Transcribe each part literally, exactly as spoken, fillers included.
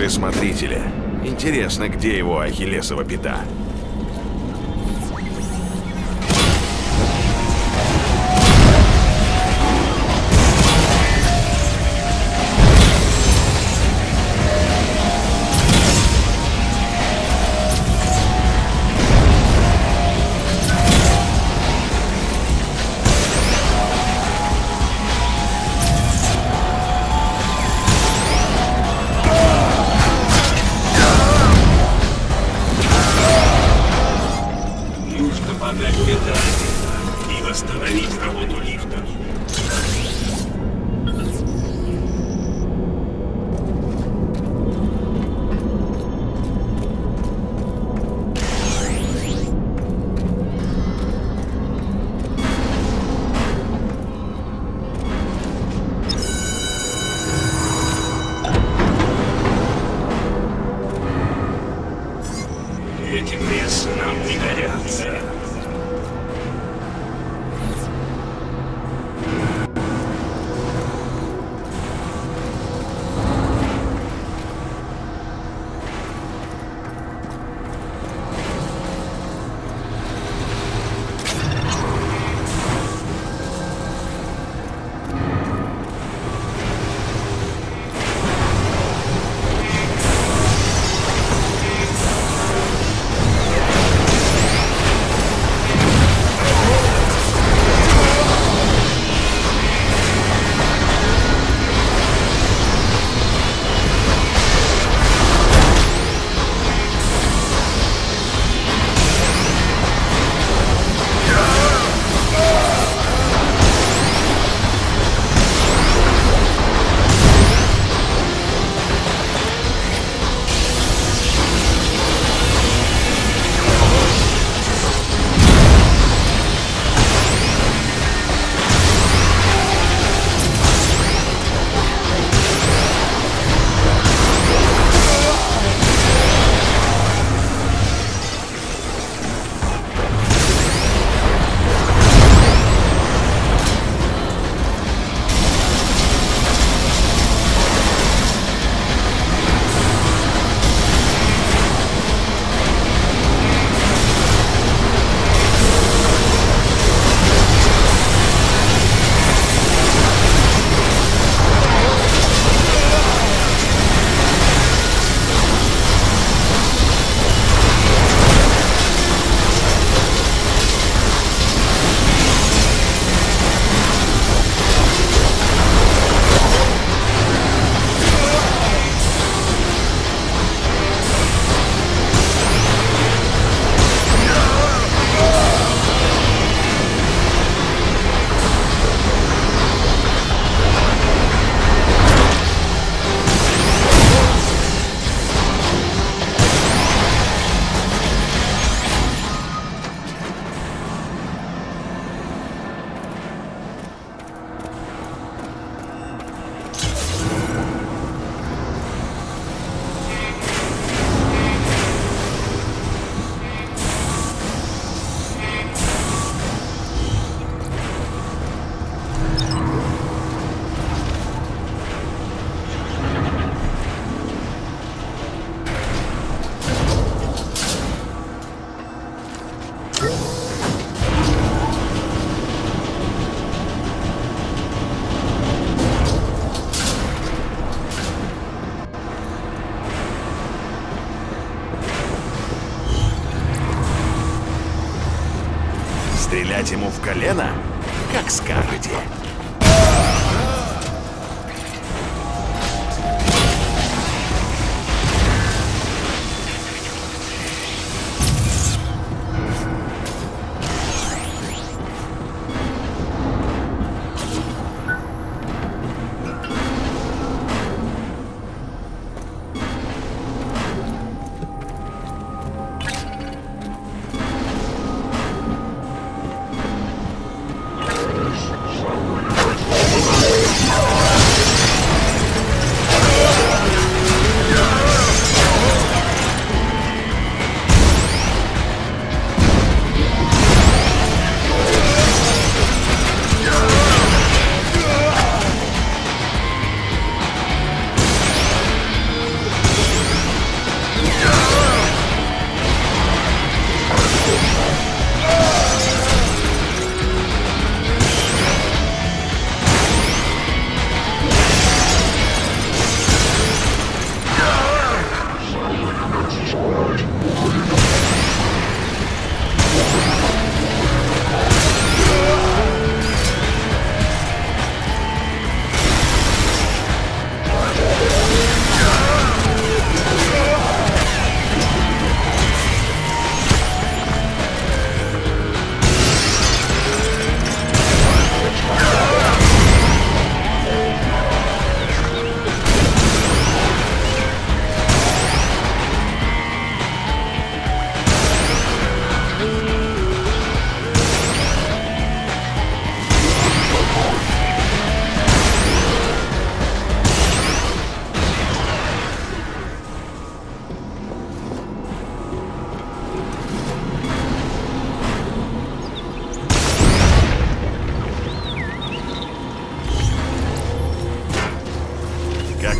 оружие смотрителя. Интересно, где его ахиллесова пята? Стрелять ему в колено? Как скажете. Show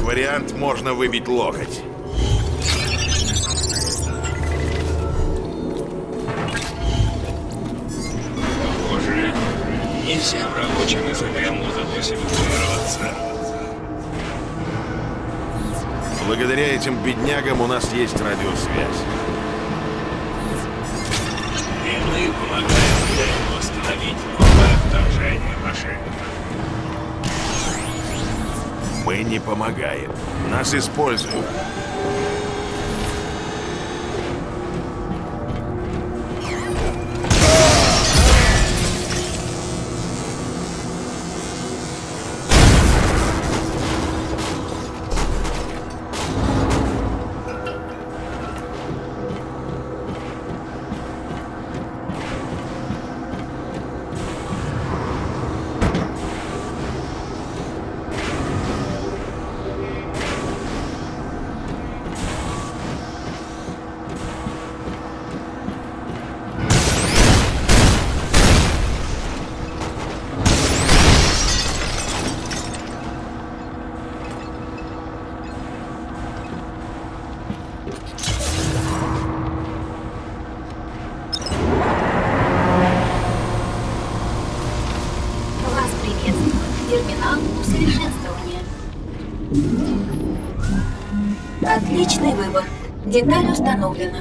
вариант, можно выбить локоть. Похоже, не всем рабочим языкам удалось эвакуироваться. Благодаря этим беднягам у нас есть радиосвязь. Белые помогают восстановить новое вторжение мошенников. Мы не помогаем. Нас используют. Отличный выбор. Деталь установлена.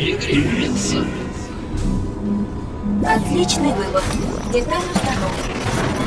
перекривится. Отличный выбор. Деталь установки.